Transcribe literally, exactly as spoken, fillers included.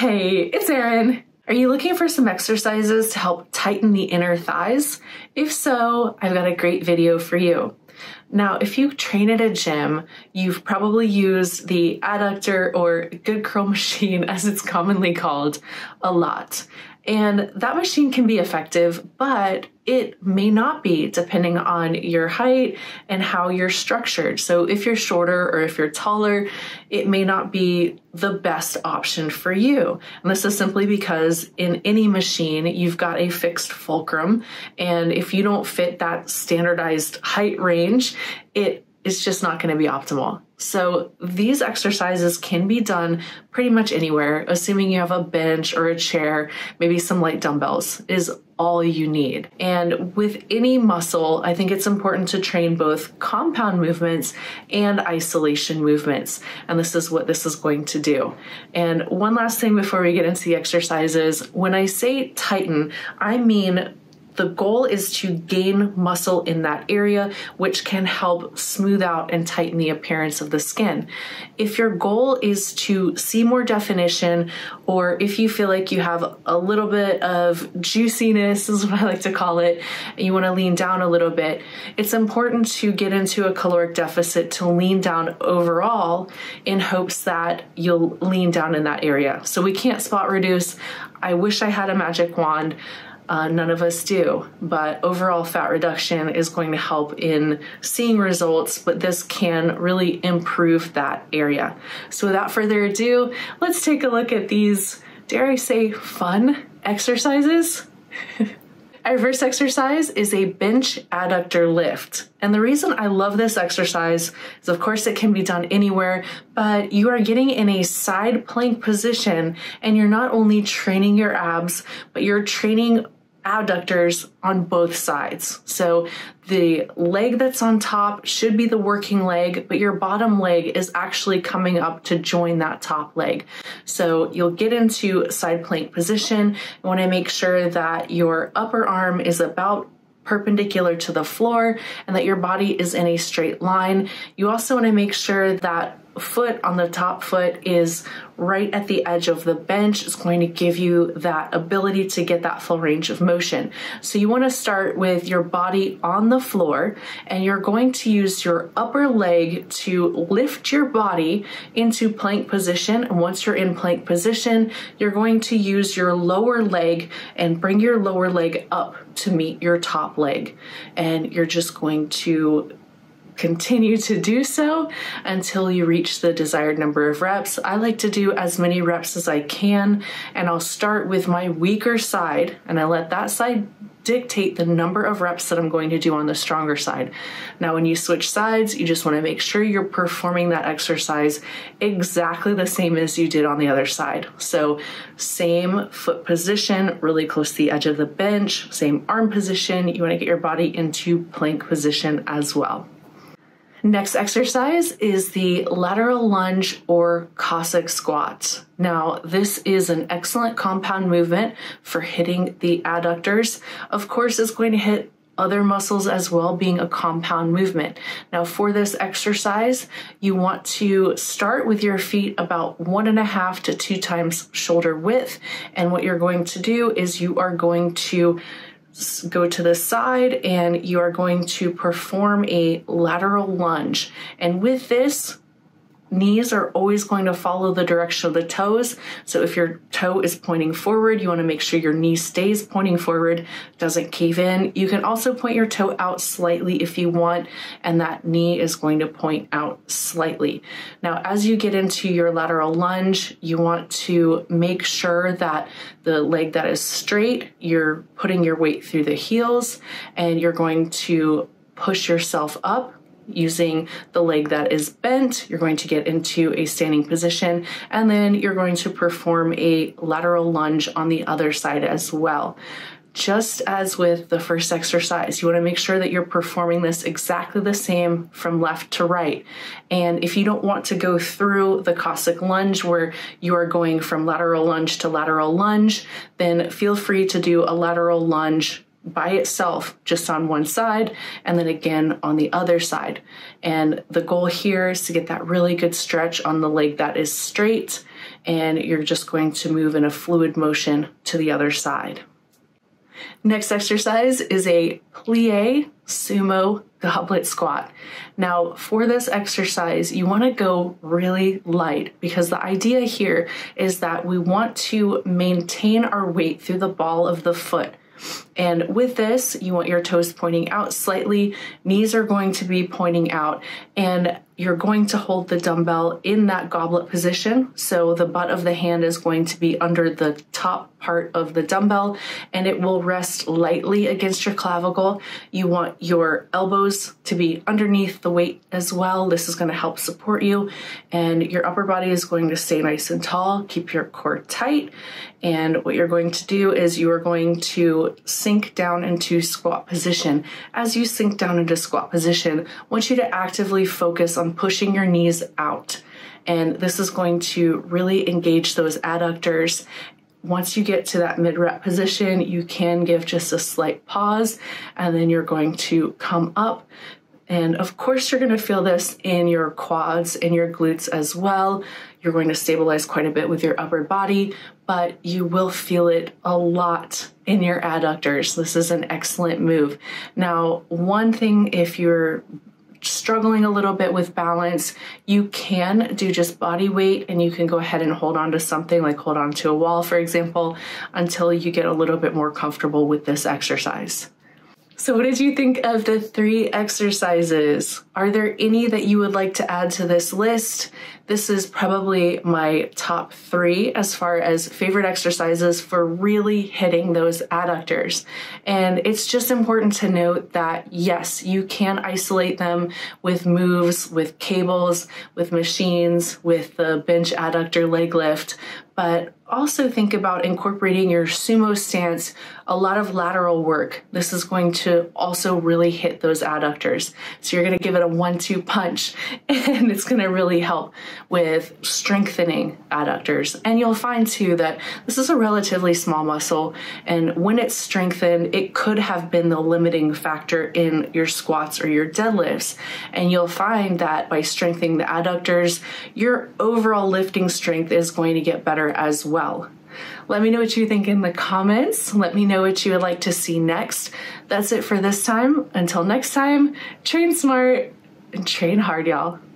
Hey, it's Erin. Are you looking for some exercises to help tighten the inner thighs? If so, I've got a great video for you. Now, if you train at a gym, you've probably used the adductor or good curl machine, as it's commonly called, a lot. And that machine can be effective, but it may not be depending on your height and how you're structured. So if you're shorter or if you're taller, it may not be the best option for you. And this is simply because in any machine, you've got a fixed fulcrum. And if you don't fit that standardized height range, it it's just not going to be optimal. So these exercises can be done pretty much anywhere, assuming you have a bench or a chair, maybe some light dumbbells is all you need. And with any muscle, I think it's important to train both compound movements and isolation movements. And this is what this is going to do. And one last thing before we get into the exercises, when I say tighten, I mean the goal is to gain muscle in that area, which can help smooth out and tighten the appearance of the skin. If your goal is to see more definition, or if you feel like you have a little bit of juiciness, is what I like to call it, and you want to lean down a little bit, it's important to get into a caloric deficit to lean down overall in hopes that you'll lean down in that area. So we can't spot reduce. I wish I had a magic wand. Uh, none of us do, but overall fat reduction is going to help in seeing results, but this can really improve that area. So without further ado, let's take a look at these, dare I say, fun exercises. Our first exercise is a bench adductor lift. And the reason I love this exercise is, of course, it can be done anywhere, but you are getting in a side plank position and you're not only training your abs, but you're training adductors on both sides. So the leg that's on top should be the working leg, but your bottom leg is actually coming up to join that top leg. So you'll get into side plank position. You want to make sure that your upper arm is about perpendicular to the floor and that your body is in a straight line. You also want to make sure that foot on the top foot is right at the edge of the bench. It's going to give you that ability to get that full range of motion. So you want to start with your body on the floor, and you're going to use your upper leg to lift your body into plank position. And once you're in plank position, you're going to use your lower leg and bring your lower leg up to meet your top leg. And you're just going to continue to do so until you reach the desired number of reps. I like to do as many reps as I can, and I'll start with my weaker side, and I let that side dictate the number of reps that I'm going to do on the stronger side. Now, when you switch sides, you just want to make sure you're performing that exercise exactly the same as you did on the other side. So same foot position, really close to the edge of the bench, same arm position. You want to get your body into plank position as well. Next exercise is the lateral lunge or Cossack squat. Now, this is an excellent compound movement for hitting the adductors. Of course, it's going to hit other muscles as well, being a compound movement. Now, for this exercise, you want to start with your feet about one and a half to two times shoulder width. And what you're going to do is you are going to go to the side and you are going to perform a lateral lunge. And with this, knees are always going to follow the direction of the toes. So if your toe is pointing forward, you want to make sure your knee stays pointing forward, doesn't cave in. You can also point your toe out slightly if you want, and that knee is going to point out slightly. Now, as you get into your lateral lunge, you want to make sure that the leg that is straight, you're putting your weight through the heels, and you're going to push yourself up. Using the leg that is bent, you're going to get into a standing position, and then you're going to perform a lateral lunge on the other side as well. Just as with the first exercise, you want to make sure that you're performing this exactly the same from left to right. And if you don't want to go through the Cossack lunge where you are going from lateral lunge to lateral lunge, then feel free to do a lateral lunge by itself, just on one side, and then again on the other side. And the goal here is to get that really good stretch on the leg that is straight and you're just going to move in a fluid motion to the other side. Next exercise is a Plie Sumo Goblet Squat. Now for this exercise, you want to go really light because the idea here is that we want to maintain our weight through the ball of the foot. And with this, you want your toes pointing out slightly, knees are going to be pointing out, and you're going to hold the dumbbell in that goblet position. So the butt of the hand is going to be under the top part of the dumbbell, and it will rest lightly against your clavicle. You want your elbows to be underneath the weight as well. This is going to help support you, and your upper body is going to stay nice and tall. Keep your core tight, and what you're going to do is you are going to sink down into squat position. As you sink down into squat position, I want you to actively focus on pushing your knees out. And this is going to really engage those adductors. Once you get to that mid-rep position, you can give just a slight pause, and then you're going to come up. And of course, you're going to feel this in your quads and your glutes as well. You're going to stabilize quite a bit with your upper body, but you will feel it a lot in your adductors. This is an excellent move. Now, one thing, if you're struggling a little bit with balance, you can do just body weight, and you can go ahead and hold on to something, like hold on to a wall, for example, until you get a little bit more comfortable with this exercise. So what did you think of the three exercises? Are there any that you would like to add to this list? This is probably my top three as far as favorite exercises for really hitting those adductors. And it's just important to note that yes, you can isolate them with moves, with cables, with machines, with the bench adductor leg lift, but also think about incorporating your sumo stance, a lot of lateral work. This is going to also really hit those adductors. So you're gonna give it a one two punch, and it's gonna really help with strengthening adductors. And you'll find too that this is a relatively small muscle, and when it's strengthened, it could have been the limiting factor in your squats or your deadlifts. And you'll find that by strengthening the adductors, your overall lifting strength is going to get better as well. Let me know what you think in the comments. Let me know what you would like to see next. That's it for this time. Until next time, train smart and train hard, y'all.